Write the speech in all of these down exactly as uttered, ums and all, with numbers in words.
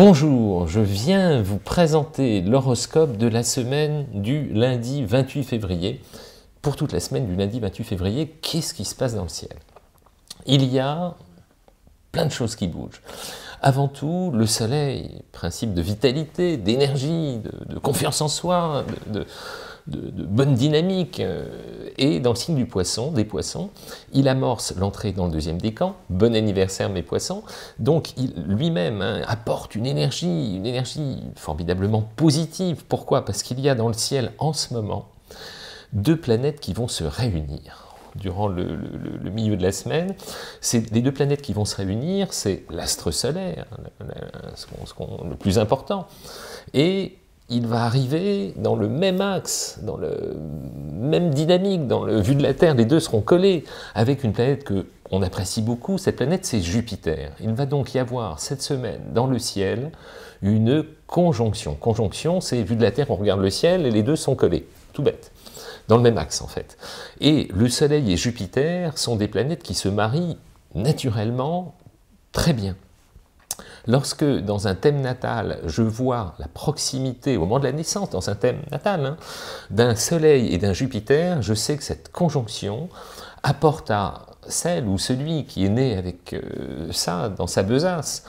Bonjour, je viens vous présenter l'horoscope de la semaine du lundi vingt-huit février. Pour toute la semaine du lundi vingt-huit février, qu'est-ce qui se passe dans le ciel? Il y a plein de choses qui bougent. Avant tout, le soleil, principe de vitalité, d'énergie, de, de confiance en soi, de, de, de, de bonne dynamique, et dans le signe du poisson, des poissons, il amorce l'entrée dans le deuxième décan. Bon anniversaire mes poissons. Donc lui-même hein, apporte une énergie, une énergie formidablement positive. Pourquoi? Parce qu'il y a dans le ciel en ce moment deux planètes qui vont se réunir. Durant le, le, le milieu de la semaine, c'est les deux planètes qui vont se réunir, c'est l'astre solaire, la, la, ce qu'on, ce qu'on, le plus important, et il va arriver dans le même axe, dans le même dynamique, dans le vue de la Terre, les deux seront collés, avec une planète que on apprécie beaucoup, cette planète c'est Jupiter. Il va donc y avoir cette semaine dans le ciel une conjonction. Conjonction, c'est vue de la Terre, on regarde le ciel et les deux sont collés, tout bête. Dans le même axe en fait. Et le Soleil et Jupiter sont des planètes qui se marient naturellement très bien. Lorsque dans un thème natal, je vois la proximité au moment de la naissance, dans un thème natal, hein, d'un Soleil et d'un Jupiter, je sais que cette conjonction apporte à celle ou celui qui est né avec euh, ça dans sa besace,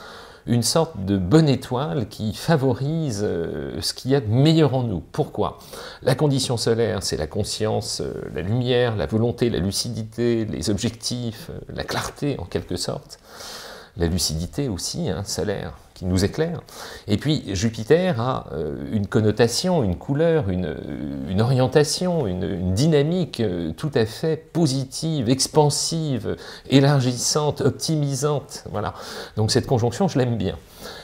une sorte de bonne étoile qui favorise euh, ce qu'il y a de meilleur en nous. Pourquoi? La condition solaire, c'est la conscience, euh, la lumière, la volonté, la lucidité, les objectifs, euh, la clarté en quelque sorte, la lucidité aussi, hein, solaire, qui nous éclaire. Et puis Jupiter a euh, une connotation, une couleur, une, une orientation, une, une dynamique euh, tout à fait positive, expansive, élargissante, optimisante. Voilà. Donc cette conjonction, je l'aime bien.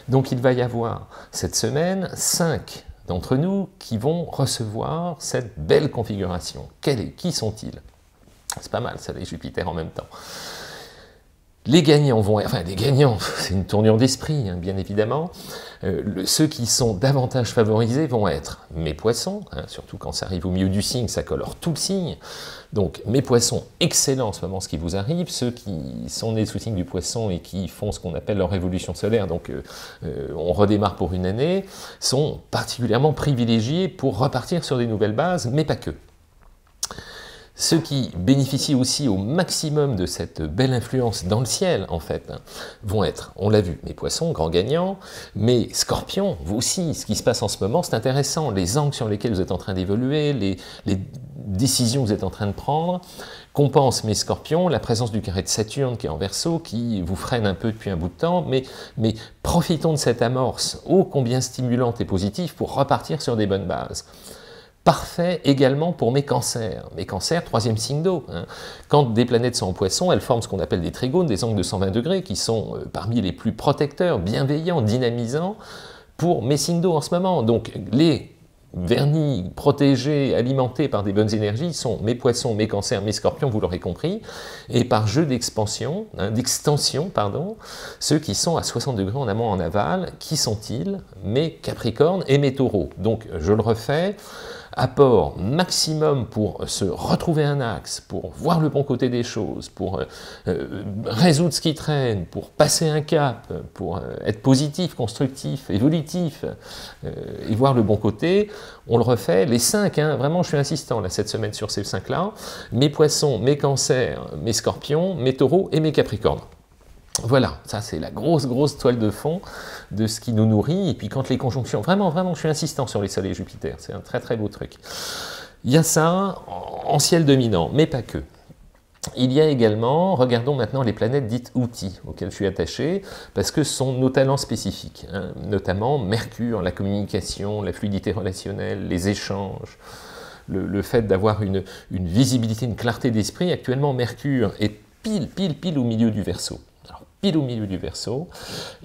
Donc il va y avoir cette semaine cinq d'entre nous qui vont recevoir cette belle configuration. Quelle est, qui sont-ils? C'est pas mal, Soleil et Jupiter en même temps. Les gagnants vont... Enfin, les gagnants, c'est une tournure d'esprit, hein, bien évidemment. Euh, le, ceux qui sont davantage favorisés vont être mes poissons, hein, surtout quand ça arrive au milieu du signe, ça colore tout le signe. Donc, mes poissons, excellent en ce moment ce qui vous arrive. Ceux qui sont nés sous signe du poisson et qui font ce qu'on appelle leur révolution solaire, donc euh, euh, on redémarre pour une année, sont particulièrement privilégiés pour repartir sur des nouvelles bases, mais pas que. Ceux qui bénéficient aussi au maximum de cette belle influence dans le ciel, en fait, hein, vont être, on l'a vu, mes poissons, grands gagnants, mes scorpions, vous aussi, ce qui se passe en ce moment, c'est intéressant, les angles sur lesquels vous êtes en train d'évoluer, les, les décisions que vous êtes en train de prendre, compense mes scorpions, la présence du carré de Saturne qui est en Verseau, qui vous freine un peu depuis un bout de temps, mais, mais profitons de cette amorce, ô combien stimulante et positive, pour repartir sur des bonnes bases. Parfait également pour mes cancers. Mes cancers, troisième signe d'eau. Hein. Quand des planètes sont en poisson, elles forment ce qu'on appelle des trigones, des angles de cent vingt degrés, qui sont euh, parmi les plus protecteurs, bienveillants, dynamisants pour mes signes d'eau en ce moment. Donc les vernis protégés, alimentés par des bonnes énergies sont mes poissons, mes cancers, mes scorpions, vous l'aurez compris, et par jeu d'expansion, hein, d'extension, pardon, ceux qui sont à soixante degrés en amont, en aval, qui sont-ils? Mes capricornes et mes taureaux. Donc je le refais, apport maximum pour se retrouver un axe, pour voir le bon côté des choses, pour euh, résoudre ce qui traîne, pour passer un cap, pour euh, être positif, constructif, évolutif, euh, et voir le bon côté. On le refait, les cinq, hein, vraiment je suis insistant là, cette semaine sur ces cinq-là, mes poissons, mes cancers, mes scorpions, mes taureaux et mes capricornes. Voilà, ça c'est la grosse, grosse toile de fond de ce qui nous nourrit. Et puis quand les conjonctions, vraiment, vraiment, je suis insistant sur les soleils et Jupiter, c'est un très, très beau truc. Il y a ça en ciel dominant, mais pas que. Il y a également, regardons maintenant les planètes dites outils, auxquelles je suis attaché, parce que ce sont nos talents spécifiques, hein, notamment Mercure, la communication, la fluidité relationnelle, les échanges, le, le fait d'avoir une, une visibilité, une clarté d'esprit. Actuellement, Mercure est pile, pile, pile au milieu du Verseau. Pile au milieu du Verseau,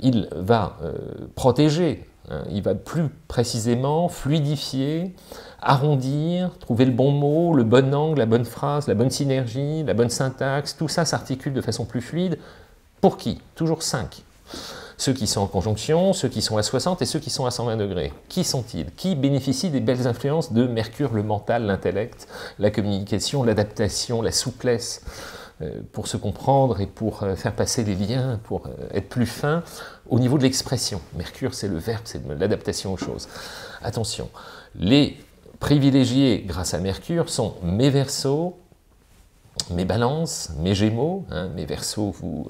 il va euh, protéger, hein, il va plus précisément fluidifier, arrondir, trouver le bon mot, le bon angle, la bonne phrase, la bonne synergie, la bonne syntaxe, tout ça s'articule de façon plus fluide. Pour qui? Toujours cinq. Ceux qui sont en conjonction, ceux qui sont à soixante et ceux qui sont à cent vingt degrés. Qui sont-ils? Qui bénéficient des belles influences de Mercure, le mental, l'intellect, la communication, l'adaptation, la souplesse, pour se comprendre et pour faire passer les liens, pour être plus fin au niveau de l'expression. Mercure, c'est le verbe, c'est de l'adaptation aux choses. Attention, les privilégiés grâce à Mercure sont mes Verseaux, mes Balances, mes Gémeaux. Hein, mes Verseaux, vous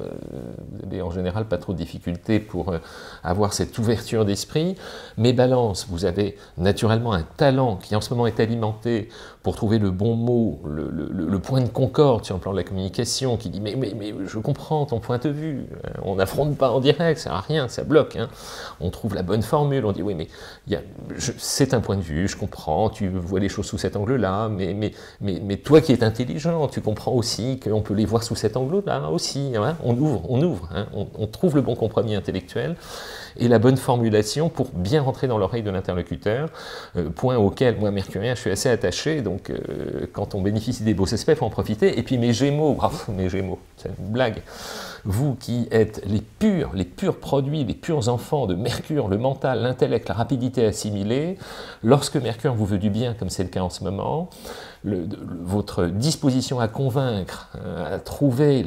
n'avez euh, en général pas trop de difficultés pour euh, avoir cette ouverture d'esprit. Mes Balances, vous avez naturellement un talent qui en ce moment est alimenté pour trouver le bon mot, le, le, le point de concorde sur le plan de la communication, qui dit mais, mais, mais je comprends ton point de vue, on n'affronte pas en direct, ça sert à rien, ça bloque, hein. On trouve la bonne formule, on dit oui mais c'est un point de vue, je comprends, tu vois les choses sous cet angle-là, mais, mais, mais, mais toi qui es intelligent, tu comprends aussi qu'on peut les voir sous cet angle-là aussi, hein. On ouvre, on ouvre, hein. on, on trouve le bon compromis intellectuel, et la bonne formulation pour bien rentrer dans l'oreille de l'interlocuteur, euh, point auquel moi mercurien je suis assez attaché, donc euh, quand on bénéficie des beaux aspects, il faut en profiter. Et puis mes Gémeaux, bravo, mes Gémeaux, c'est une blague, vous qui êtes les purs, les purs produits, les purs enfants de Mercure, le mental, l'intellect, la rapidité assimilée, lorsque Mercure vous veut du bien, comme c'est le cas en ce moment, le, le, votre disposition à convaincre, à trouver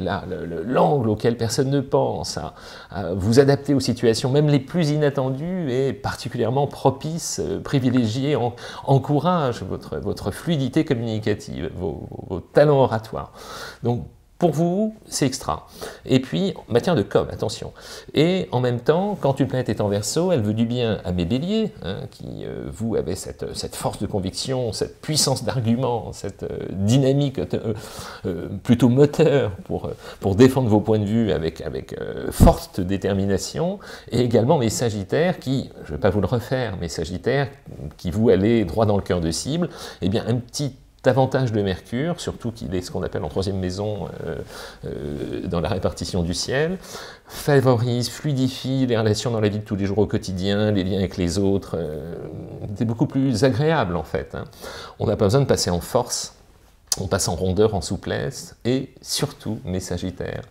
l'angle auquel personne ne pense, à, à vous adapter aux situations, même les plus inattendues, est particulièrement propice, euh, privilégiée, en, encourage votre, votre fluidité communicative, vos, vos talents oratoires. Donc, pour vous, c'est extra. Et puis, en matière de com, attention. Et en même temps, quand une planète est en Verseau, elle veut du bien à mes Béliers, hein, qui, euh, vous, avez cette, cette force de conviction, cette puissance d'argument, cette euh, dynamique euh, euh, plutôt moteur pour, pour défendre vos points de vue avec, avec euh, forte détermination. Et également mes Sagittaires, qui, je ne vais pas vous le refaire, mes Sagittaires, qui vous allez droit dans le cœur de cible, eh bien, un petit avantage de Mercure, surtout qu'il est ce qu'on appelle en troisième maison euh, euh, dans la répartition du ciel, favorise, fluidifie les relations dans la vie de tous les jours au quotidien, les liens avec les autres, euh, c'est beaucoup plus agréable en fait, hein. On n'a pas besoin de passer en force, on passe en rondeur, en souplesse, et surtout, mes Sagittaires,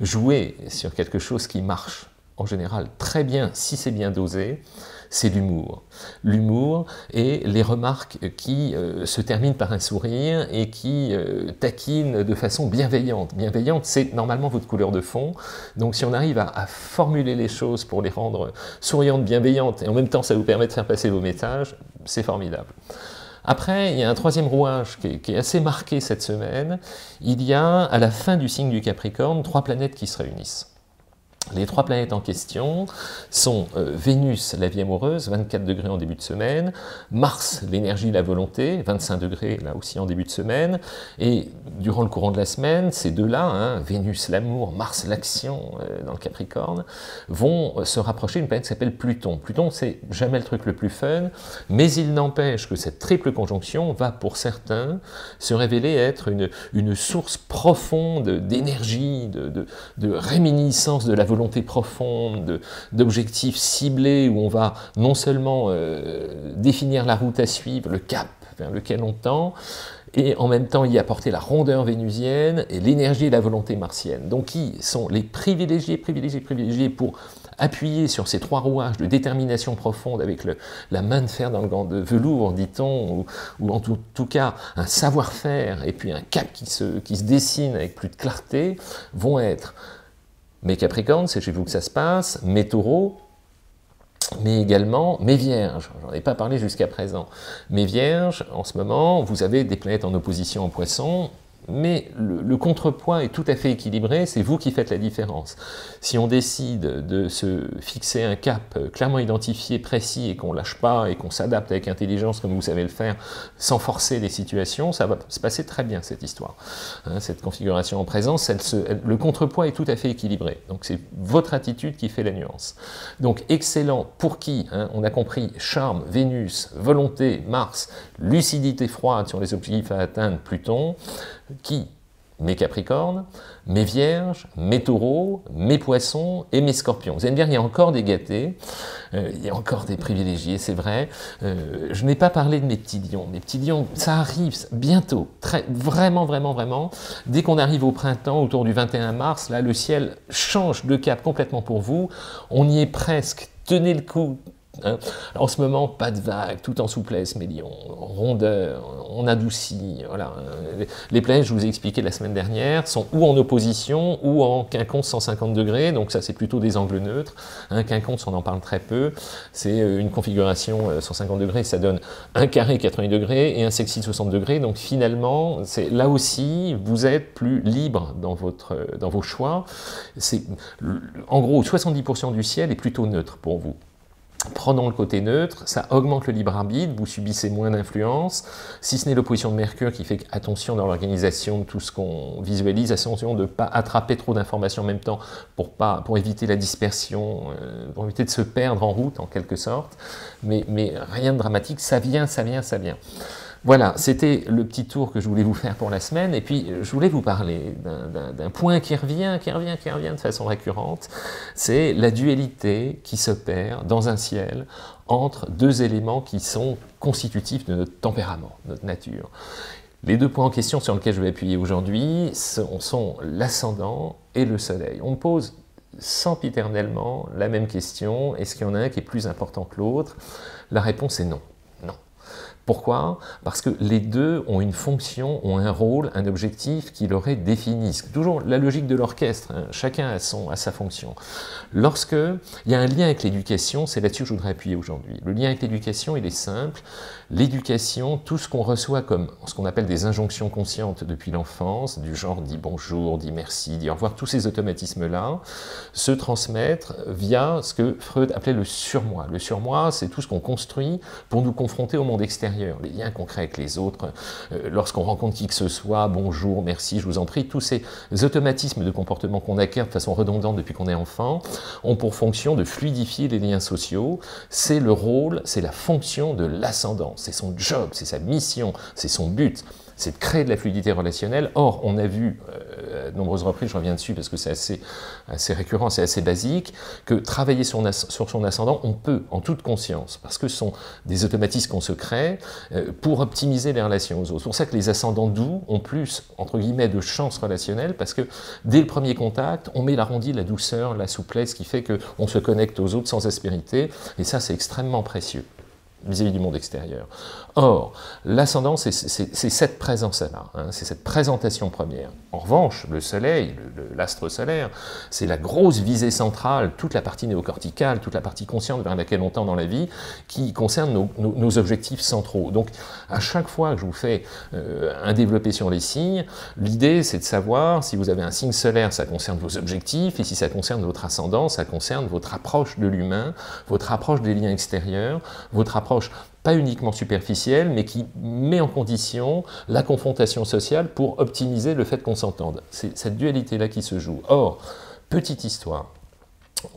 jouer sur quelque chose qui marche en général très bien, si c'est bien dosé, c'est l'humour. L'humour et les remarques qui euh, se terminent par un sourire et qui euh, taquinent de façon bienveillante. Bienveillante, c'est normalement votre couleur de fond. Donc si on arrive à, à formuler les choses pour les rendre souriantes, bienveillantes, et en même temps ça vous permet de faire passer vos messages, c'est formidable. Après, il y a un troisième rouage qui est, qui est assez marqué cette semaine. Il y a, à la fin du signe du Capricorne, trois planètes qui se réunissent. Les trois planètes en question sont euh, Vénus, la vie amoureuse, vingt-quatre degrés en début de semaine, Mars, l'énergie, la volonté, vingt-cinq degrés là aussi en début de semaine, et durant le courant de la semaine, ces deux-là, hein, Vénus, l'amour, Mars, l'action euh, dans le Capricorne, vont euh, se rapprocher d'une planète qui s'appelle Pluton. Pluton, c'est jamais le truc le plus fun, mais il n'empêche que cette triple conjonction va, pour certains, se révéler être une, une source profonde d'énergie, de, de, de réminiscence de la volonté, volonté profonde, d'objectifs ciblés où on va non seulement euh, définir la route à suivre, le cap vers lequel on tend, et en même temps y apporter la rondeur vénusienne et l'énergie et la volonté martienne. Donc qui sont les privilégiés, privilégiés, privilégiés pour appuyer sur ces trois rouages de détermination profonde avec le, la main de fer dans le gant de velours, dit-on, ou, ou en tout, tout cas un savoir-faire et puis un cap qui se, qui se dessine avec plus de clarté, vont être mes Capricornes, c'est chez vous que ça se passe, mes Taureaux, mais également mes Vierges, j'en ai pas parlé jusqu'à présent. Mes Vierges, en ce moment, vous avez des planètes en opposition en Poissons, mais le, le contrepoids est tout à fait équilibré, c'est vous qui faites la différence. Si on décide de se fixer un cap clairement identifié, précis, et qu'on lâche pas, et qu'on s'adapte avec intelligence comme vous savez le faire, sans forcer les situations, ça va se passer très bien cette histoire. Hein, cette configuration en présence, elle se, elle, le contrepoids est tout à fait équilibré, donc c'est votre attitude qui fait la nuance. Donc excellent pour qui, hein, on a compris, charme, Vénus, volonté, Mars, lucidité froide sur les objectifs à atteindre, Pluton, qui, mes Capricornes, mes Vierges, mes Taureaux, mes Poissons et mes Scorpions. Vous allez me dire, il y a encore des gâtés, euh, il y a encore des privilégiés, c'est vrai. Euh, je n'ai pas parlé de mes petits lions. Mes petits lions, ça arrive bientôt, très, vraiment, vraiment, vraiment. Dès qu'on arrive au printemps, autour du vingt et un mars, là, le ciel change de cap complètement pour vous. On y est presque, tenez le coup, Hein. En ce moment, pas de vague, tout en souplesse, mais dit, on rondeur, on adoucit. Voilà. Les planètes, je vous ai expliqué la semaine dernière, sont ou en opposition ou en quinconce cent cinquante degrés, donc ça c'est plutôt des angles neutres. Hein, quinconce, on en parle très peu, c'est une configuration cent cinquante degrés, ça donne un carré quatre-vingts degrés et un sextile soixante degrés, donc finalement, là aussi, vous êtes plus libre dans, votre, dans vos choix. En gros, soixante-dix pour cent du ciel est plutôt neutre pour vous. Prenons le côté neutre, ça augmente le libre arbitre, vous subissez moins d'influence, si ce n'est l'opposition de Mercure qui fait attention dans l'organisation de tout ce qu'on visualise, attention de ne pas attraper trop d'informations en même temps pour, pas, pour éviter la dispersion, euh, pour éviter de se perdre en route en quelque sorte, mais, mais rien de dramatique, ça vient, ça vient, ça vient. Voilà, c'était le petit tour que je voulais vous faire pour la semaine, et puis je voulais vous parler d'un point qui revient, qui revient, qui revient de façon récurrente, c'est la dualité qui s'opère dans un ciel entre deux éléments qui sont constitutifs de notre tempérament, notre nature. Les deux points en question sur lesquels je vais appuyer aujourd'hui sont, sont l'ascendant et le soleil. On me pose sempiternellement la même question, est-ce qu'il y en a un qui est plus important que l'autre? La réponse est non. Pourquoi? Parce que les deux ont une fonction, ont un rôle, un objectif qui leur est défini. C'est toujours la logique de l'orchestre, hein. Chacun a, son, a sa fonction. Lorsque il y a un lien avec l'éducation, c'est là-dessus que je voudrais appuyer aujourd'hui. Le lien avec l'éducation, il est simple. L'éducation, tout ce qu'on reçoit comme ce qu'on appelle des injonctions conscientes depuis l'enfance, du genre « dis bonjour »,« dis merci »,« dis au revoir », tous ces automatismes-là, se transmettre via ce que Freud appelait le surmoi. Le surmoi, c'est tout ce qu'on construit pour nous confronter au monde extérieur. Les liens qu'on crée avec les autres, euh, lorsqu'on rencontre qui que ce soit, bonjour, merci, je vous en prie, tous ces automatismes de comportement qu'on acquiert de façon redondante depuis qu'on est enfant, ont pour fonction de fluidifier les liens sociaux. C'est le rôle, c'est la fonction de l'ascendant, c'est son job, c'est sa mission, c'est son but, c'est de créer de la fluidité relationnelle. Or, on a vu euh, à de nombreuses reprises, je reviens dessus parce que c'est assez, assez récurrent, c'est assez basique, que travailler sur, sur son ascendant, on peut, en toute conscience, parce que ce sont des automatismes qu'on se crée euh, pour optimiser les relations aux autres. C'est pour ça que les ascendants doux ont plus, entre guillemets, de chance relationnelle, parce que dès le premier contact, on met l'arrondi, la douceur, la souplesse, qui fait qu'on se connecte aux autres sans aspérité, et ça, c'est extrêmement précieux vis-à-vis du monde extérieur. Or, l'ascendant, c'est cette présence-là, hein, c'est cette présentation première. En revanche, le soleil, l'astre solaire, c'est la grosse visée centrale, toute la partie néocorticale, toute la partie consciente vers laquelle on tend dans la vie, qui concerne nos, nos, nos objectifs centraux. Donc, à chaque fois que je vous fais euh, un développé sur les signes, l'idée, c'est de savoir si vous avez un signe solaire, ça concerne vos objectifs, et si ça concerne votre ascendant, ça concerne votre approche de l'humain, votre approche des liens extérieurs, votre approche pas uniquement superficielle, mais qui met en condition la confrontation sociale pour optimiser le fait qu'on s'entende. C'est cette dualité-là qui se joue. Or, petite histoire,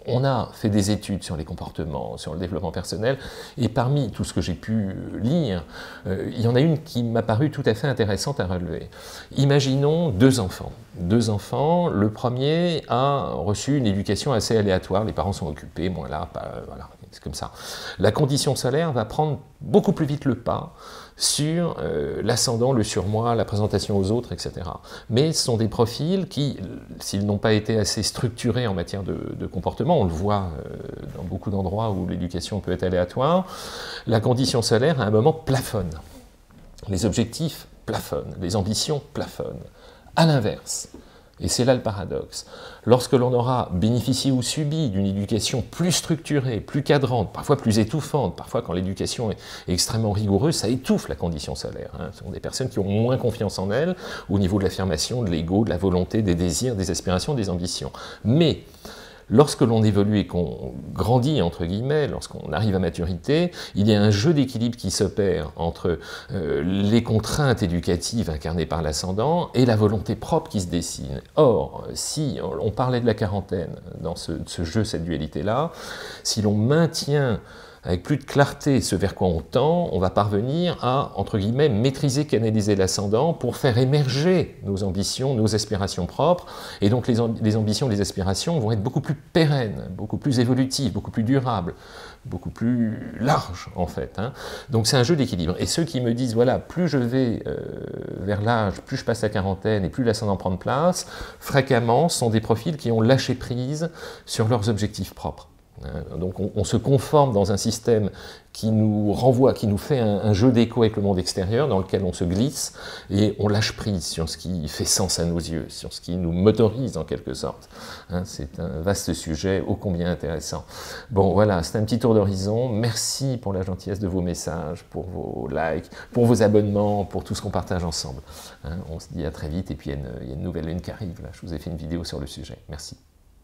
on a fait des études sur les comportements, sur le développement personnel, et parmi tout ce que j'ai pu lire, euh, il y en a une qui m'a paru tout à fait intéressante à relever. Imaginons deux enfants. Deux enfants, le premier a reçu une éducation assez aléatoire, les parents sont occupés, moi là, pas, voilà, c'est comme ça. La condition solaire va prendre beaucoup plus vite le pas sur euh, l'ascendant, le surmoi, la présentation aux autres, et cetera. Mais ce sont des profils qui, s'ils n'ont pas été assez structurés en matière de, de comportement, on le voit euh, dans beaucoup d'endroits où l'éducation peut être aléatoire, la condition solaire à un moment plafonne. Les objectifs plafonnent, les ambitions plafonnent. À l'inverse, et c'est là le paradoxe, lorsque l'on aura bénéficié ou subi d'une éducation plus structurée, plus cadrante, parfois plus étouffante, parfois quand l'éducation est extrêmement rigoureuse, ça étouffe la condition solaire. Hein. Ce sont des personnes qui ont moins confiance en elles au niveau de l'affirmation, de l'ego, de la volonté, des désirs, des aspirations, des ambitions. Mais lorsque l'on évolue et qu'on grandit, entre guillemets, lorsqu'on arrive à maturité, il y a un jeu d'équilibre qui s'opère entre euh, les contraintes éducatives incarnées par l'ascendant et la volonté propre qui se dessine. Or, si on parlait de la quarantaine dans ce, ce jeu, cette dualité-là, si l'on maintient avec plus de clarté ce vers quoi on tend, on va parvenir à, entre guillemets, maîtriser, canaliser l'ascendant pour faire émerger nos ambitions, nos aspirations propres, et donc les, amb les ambitions, les aspirations vont être beaucoup plus pérennes, beaucoup plus évolutives, beaucoup plus durables, beaucoup plus larges, en fait. Hein. Donc c'est un jeu d'équilibre, et ceux qui me disent, voilà, plus je vais euh, vers l'âge, plus je passe la quarantaine, et plus l'ascendant prend de place, fréquemment, sont des profils qui ont lâché prise sur leurs objectifs propres. Donc on, on se conforme dans un système qui nous renvoie, qui nous fait un, un jeu d'écho avec le monde extérieur dans lequel on se glisse et on lâche prise sur ce qui fait sens à nos yeux, sur ce qui nous motorise en quelque sorte. Hein, c'est un vaste sujet ô combien intéressant. Bon voilà, c'est un petit tour d'horizon. Merci pour la gentillesse de vos messages, pour vos likes, pour vos abonnements, pour tout ce qu'on partage ensemble. Hein, on se dit à très vite et puis il y, y a une nouvelle lune qui arrive. Là. Je vous ai fait une vidéo sur le sujet. Merci.